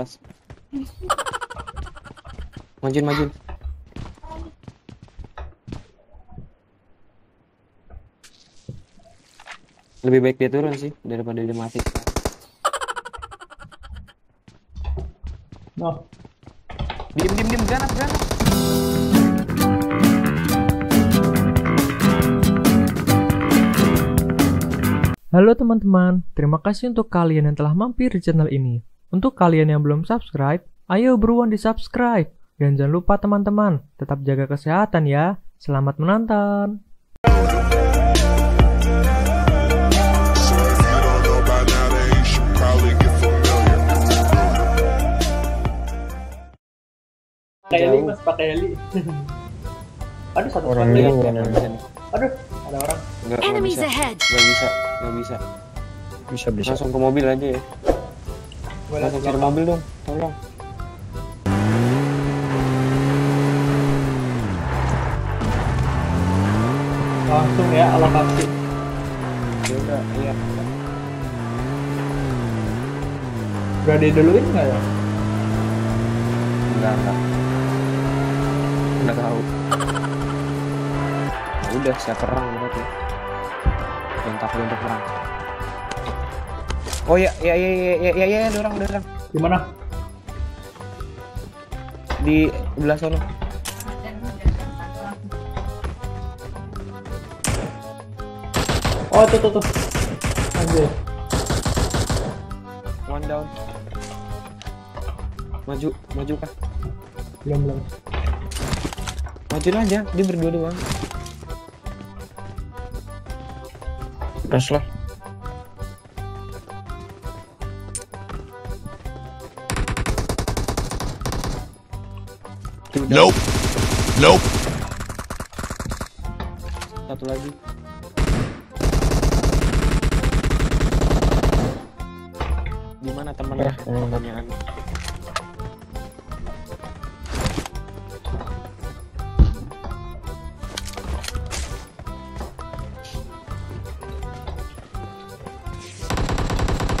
atas. Majuin, majuin. Lebih baik dia turun sih daripada dia mati. No. Diem, diem, diem, ganas, ganas. Halo teman-teman, terima kasih untuk kalian yang telah mampir di channel ini. Untuk kalian yang belum subscribe, ayo buruan di subscribe. Dan jangan lupa teman-teman, tetap jaga kesehatan ya. Selamat menonton. Pakai Eli mas, pakai Eli. Aduh, satu orang lagi. Aduh, ada orang. Nggak bisa. Bisa. Langsung ke mobil aja ya. Langsung cari mobil dong, tolong. Langsung ya, alokasi. Ya udah, iya. Udah diduluin nggak ya? Enggak. Nggak tahu. Udah siap perang banget ya. Bentar untuk perang. Oh ya, dorang. Di mana? Di belah sana. Oh, tuh. Anjir. One down. Maju kah? Belum. Majuin aja, dia berdua doang. Terus lah. Nope. Satu lagi. Di mana temannya? Pertanyaan.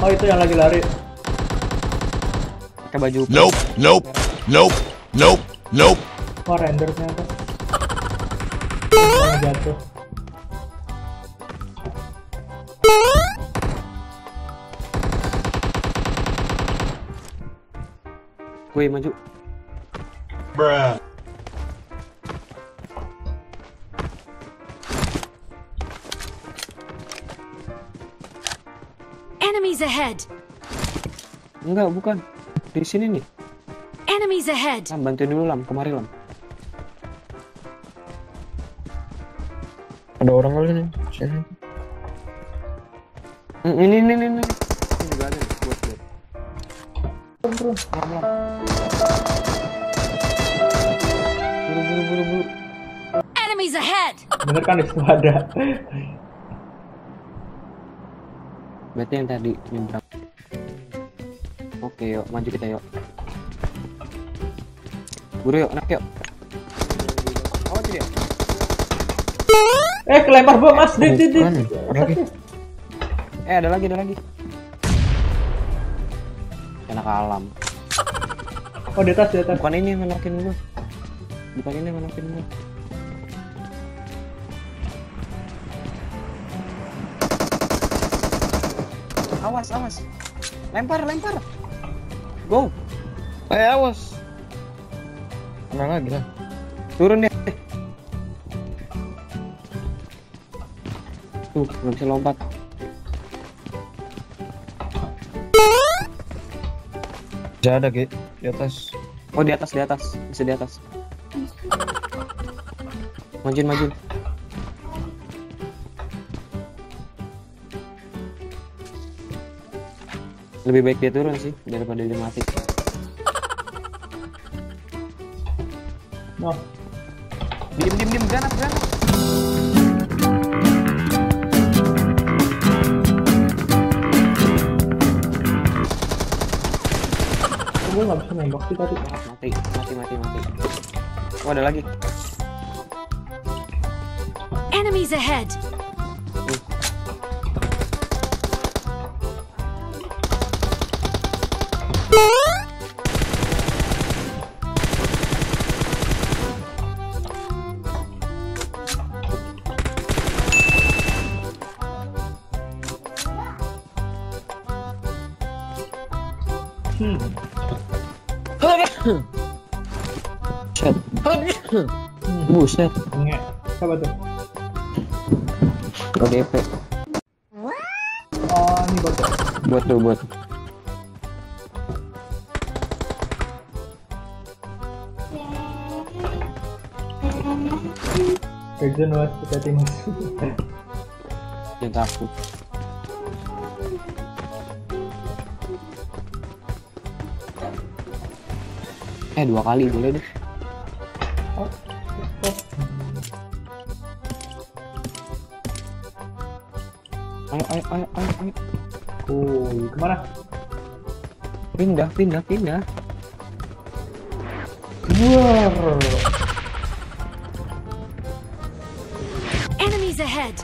Oh, itu yang lagi lari. Pakai baju. Nope. Oh, render ternyata. Oh, jatuh. Gue maju. Bruh. Enemies ahead. Enggak, bukan. Di sini nih. Enemies ahead. Lam, bantuin dulu Lam, kemari Lam. Ada orang kali nih. Sini. Ini. Ini juga ada buat dia. Buru. Enemies ahead. Bener kan itu ada. Berarti yang tadi nyebrang. Oke yuk, maju kita yuk. Buru yuk, anak yuk. Awas dia. Kelempar bom mas, dit. Ada lagi. Enak alam. Oh di atas. Bukan ini yang ngelakin dulu. Awas. Lempar. Go. Awas. Mana lagi lah. Turun deh. Tuh, belum bisa lompat. Ada Ki, di atas. Oh, di atas. Bisa di atas. Majuin. Lebih baik dia turun sih daripada dia mati. No. Diem, ganas. Gue nggak bisa nembak sih tadi. Mati. Oh, ada lagi. Enemies ahead. Buset. Buset. Nggak. Apa tuh? ODP. Oh, ini bot. Bot tuh, bot. Kejun was kita timus. Jangan takut. Dua kali boleh deh. Ayo. Oh, kemana? Pindah. Wow. Enemies ahead.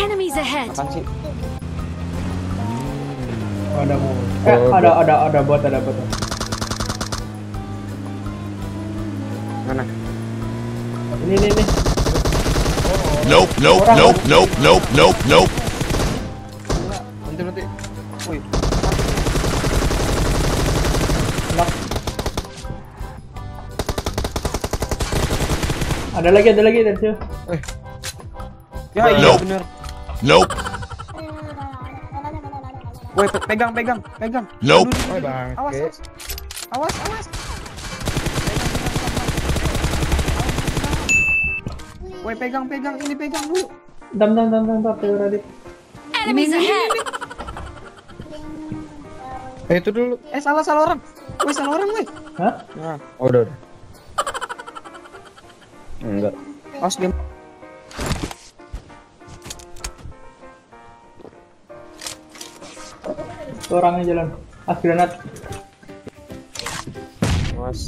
Enemies ahead. Ada mau. Ada bot. Mana? Ini. Nope. Nanti. Woi. Ada lagi dari situ. Eh. Ya iya benar. Nope. Woi, pegang. Nope. Woi, bang. Awas. Woi, pegang ini, pegang dulu. Dam Teo Radit. Enemies ahead. Itu dulu. Salah orang. Woi, salah orang, woi. Hah? Nah, udah. Enggak. Pas game. Orangnya jalan. As granat. Mas.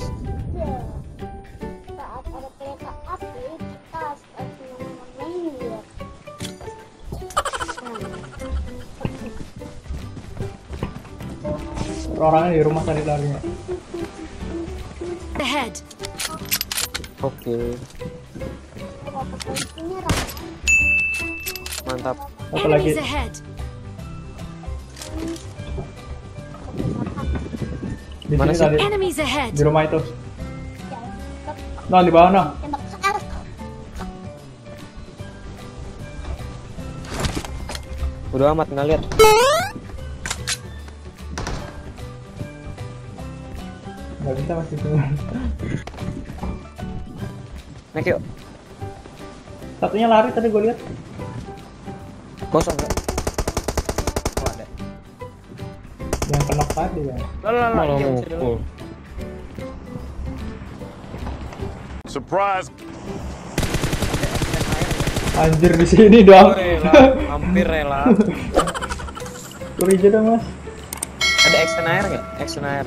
Orangnya di rumah tadi larinya. Oke. Mantap. Apa lagi? Mana sih? Di rumah itu. Nah, di bawah nah. Udah amat nggak lihat. Nggak bisa masih keluar. Naik yuk. Satunya lari tadi gue lihat. Kosong nggak? Nggak ada. Yang kena tadi ya. Malah mukul. Surprise. Anjir di sini dong. Hampir rela. Kuri aja dong mas. Ada action air nggak? Action air.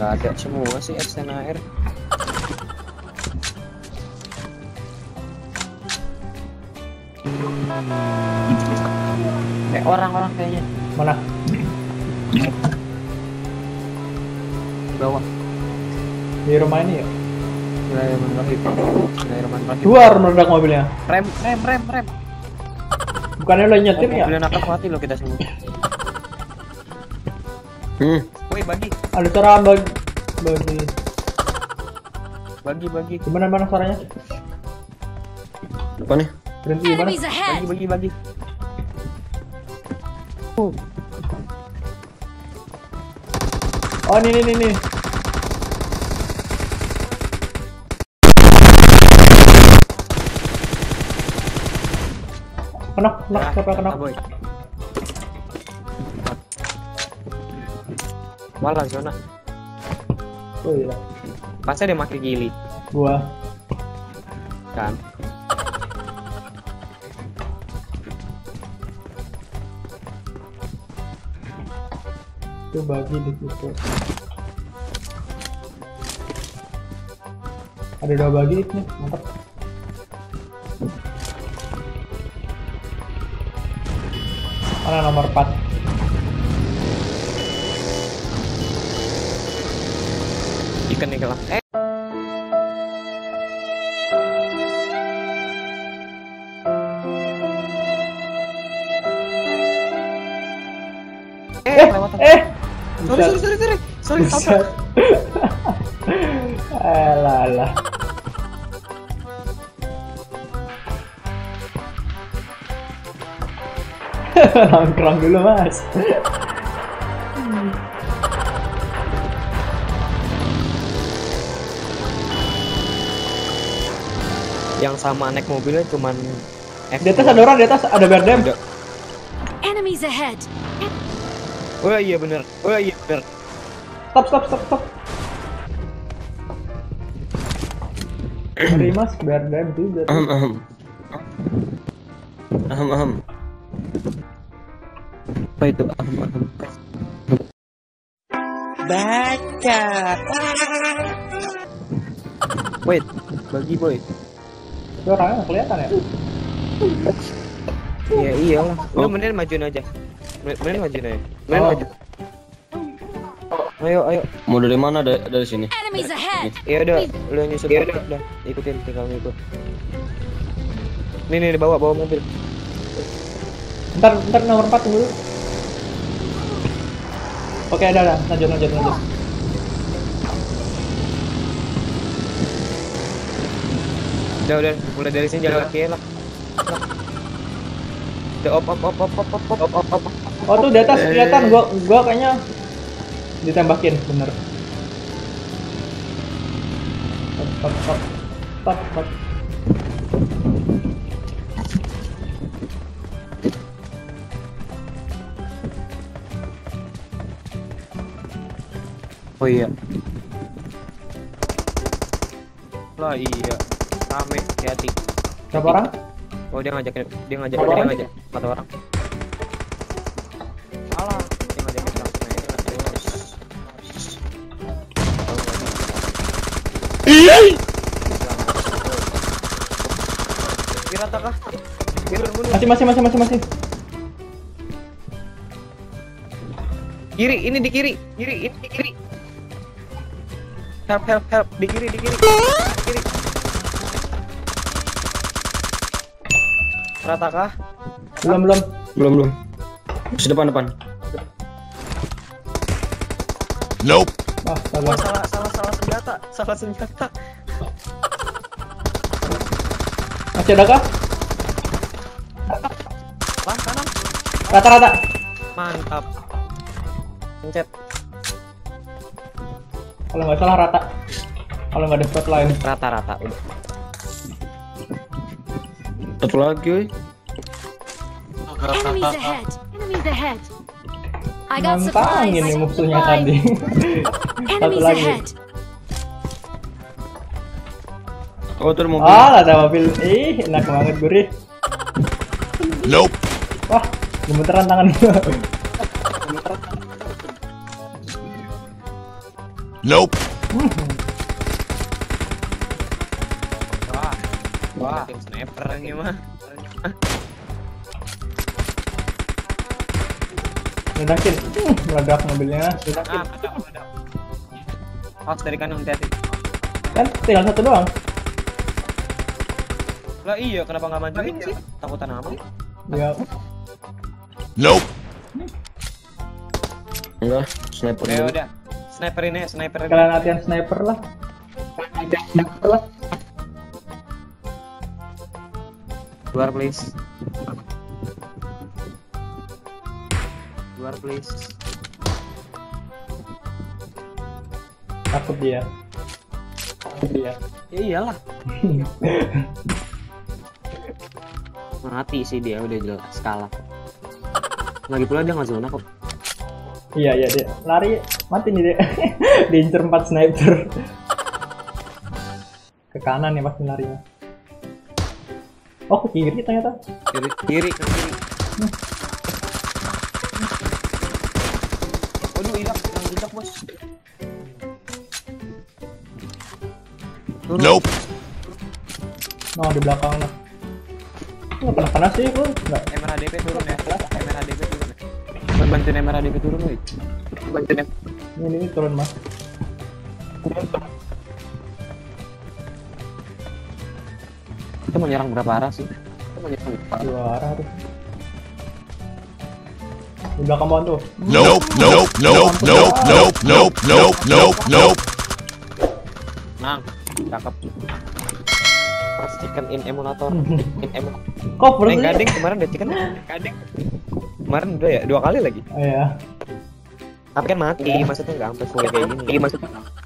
Nggak ada semua sih action air. Orang-orang kayaknya. Mana? Bawah. Di rumah ini ya. Di rumah itu. Luar meledak mobilnya. Rem. Bukannya lo nyetir ya? Mobilnya nakal mati lo kita semua. Woi bagi. Ada cara bagi. Gimana caranya? Apa nih? Berhenti gimana? Bagi. Oh ini. Kenok, siapa kenok? Malah zona. Oh iya. Pasti ada maki gili. Gua. Kan. Itu bagi di situ. Ada dua bagi nih, mantap. Mana nomor 4? Ikan nih kelak. Kelewatan. Sorry, apa? Alah. Nongkrong dulu, Mas. Yang sama naik mobilnya cuman F2. Di atas ada orang, di atas ada berdem. Enemies ahead. Wah, iya bener. Stop. Sorry Mas, berdem juga. Apa itu? Baca. Wait, bagi boy. Itu orangnya kelihatan ya? Iya iyalah. Lu mendingan majuin aja. Mendingan majuin aja. Ayo. Mau dari mana? Dari sini. Iya udah, lu nyusul udah. Ikutin tinggal itu. Nih bawa mobil. Ntar nomor 4 dulu. Oke, ada. Lanjut. Udah, mulai dari sini jalan kaki lah. Op. Oh tuh di atas kelihatan, gua kayaknya ditembakin bener. Stop. Oh iya. Lah iya. Rame, hati-hati. Berapa orang? Oh dia ngajak. 4 orang. Salah. Dia ngajak kita. Ih. Diratakah? Masih. Kiri, ini di kiri. Help, di kiri. Rata kah? Belum. Masih depan. Nope. Salah senjata, Masih ada kah? Wah, kanan. Rata. Mantap. Pencet. Kalau nggak salah rata. Kalau nggak ada spot lain rata udah. Satu lagi, woi. Enemies ahead. I got supplies. Ini musuhnya tadi. Satu lagi. Oh, tur mobil. Ah, ada mobil. Ih, enak banget, gurih. Nope. Wah, gemeteran tangan gua. Nope. Wah, tim sniper nih mah. Ledakin, meledak mobilnya. Ledakin. Pas dari kanan, hati-hati. Kan tinggal satu doang. Lah iya, kenapa nggak majuin sih? Takutan apa? Ya. Nope. Enggak, sniper. Ya udah. Sniper ini. Kalian latihan sniper lah. Keluar please. Takut dia. Ya iyalah. Mati sih dia, udah jelas kalah. Lagi pula dia nggak zona kok. Iya dia lari mati nih dia. Diincer 4 sniper. Ke kanan ya pasti larinya. Oh ke kiri ternyata. Kiri. Aduh hilang bos. Nope. Nah di belakang lah. Nggak pernah kena sih gua. MRADP turun ya. Bantuin MRADP turun, woi. Ini turun, Mas. Kita mau nyerang berapa arah sih? 2 arah tuh. Di belakang pohon tuh. Nope, nope, nope, nope, nope, nope, nope, nope, nope. Nang, cakep. First chicken in emulator. In emulator. Kok belum? Gading kemarin udah chicken. Gading kemarin udah ya, 2 kali lagi. Iya. Tapi kan mati, maksudnya nggak sampai semuanya kayak gini. Maksudnya.